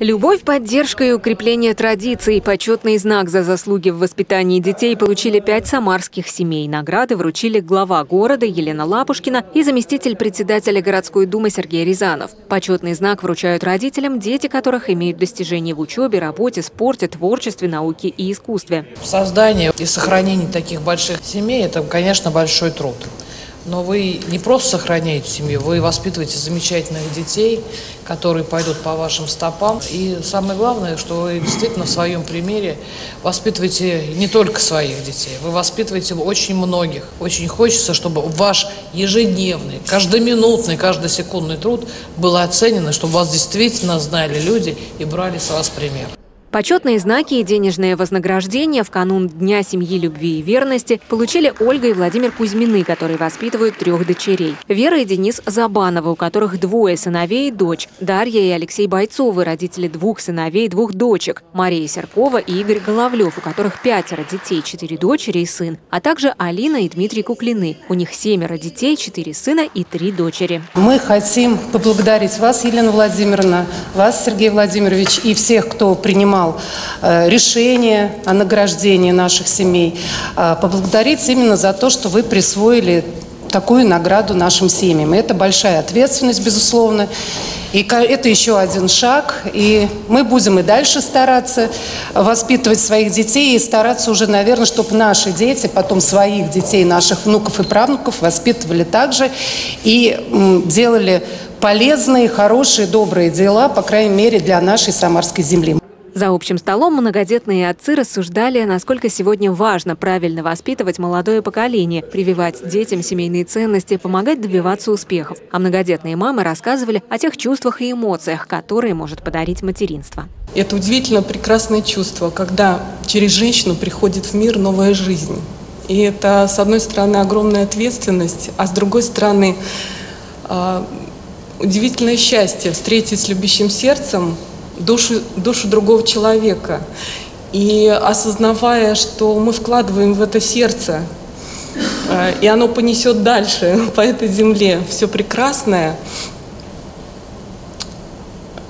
Любовь, поддержка и укрепление традиций. Почетный знак за заслуги в воспитании детей получили 5 самарских семей. Награды вручили глава города Елена Лапушкина и заместитель председателя городской думы Сергей Рязанов. Почетный знак вручают родителям, дети которых имеют достижения в учебе, работе, спорте, творчестве, науке и искусстве. В создании и сохранении таких больших семей – это, конечно, большой труд. Но вы не просто сохраняете семью, вы воспитываете замечательных детей, которые пойдут по вашим стопам. И самое главное, что вы действительно в своем примере воспитываете не только своих детей, вы воспитываете очень многих. Очень хочется, чтобы ваш ежедневный, каждоминутный, каждосекундный труд был оценен, чтобы вас действительно знали люди и брали с вас пример. Почетные знаки и денежные вознаграждения в канун Дня семьи, любви и верности получили Ольга и Владимир Кузьмины, которые воспитывают 3 дочерей. Вера и Денис Забанова, у которых 2 сыновей и дочь. Дарья и Алексей Бойцовы, родители 2 сыновей и 2 дочек. Мария Серкова и Игорь Головлев, у которых 5 детей, 4 дочери и сын. А также Алина и Дмитрий Куклины. У них 7 детей, 4 сына и 3 дочери. Мы хотим поблагодарить вас, Елена Владимировна, вас, Сергей Владимирович, и всех, кто принимал решение о награждении наших семей, поблагодарить именно за то, что вы присвоили такую награду нашим семьям. Это большая ответственность, безусловно, и это еще один шаг, и мы будем и дальше стараться воспитывать своих детей и стараться уже, наверное, чтобы наши дети, потом своих детей, наших внуков и правнуков воспитывали также и делали полезные, хорошие, добрые дела, по крайней мере, для нашей Самарской земли. За общим столом многодетные отцы рассуждали, насколько сегодня важно правильно воспитывать молодое поколение, прививать детям семейные ценности, помогать добиваться успехов. А многодетные мамы рассказывали о тех чувствах и эмоциях, которые может подарить материнство. Это удивительно прекрасное чувство, когда через женщину приходит в мир новая жизнь. И это, с одной стороны, огромная ответственность, а с другой стороны, удивительное счастье встретить с любящим сердцем душу другого человека. И осознавая, что мы вкладываем в это сердце, и оно понесет дальше по этой земле все прекрасное,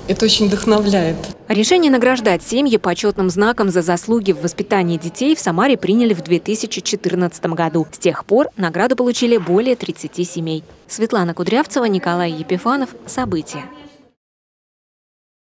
это очень вдохновляет. Решение награждать семьи почетным знаком за заслуги в воспитании детей в Самаре приняли в 2014 году. С тех пор награду получили более 30 семей. Светлана Кудрявцева, Николай Епифанов. События.